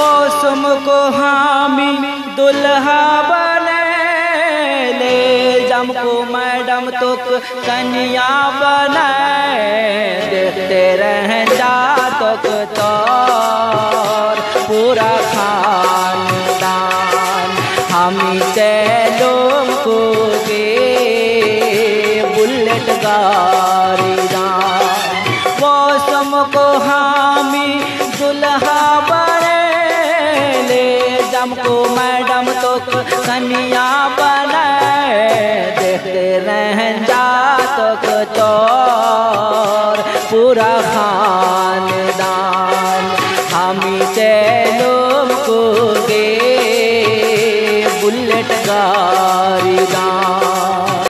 वोसुमको हामी दुल्हा बने, ले जमको मैडम तुक कन्या बने, देखते रहता तुक तो पूरा खानदान हमी से लोग को गे बुलेट गाड़ी दान। वोसुमको हामी दुल्हा बने, ले जमको मैडम तुक कन्या बने, देखते रहता तुक तो पूरा खानदान हमी से लोग को गे बुलेट गाड़ी।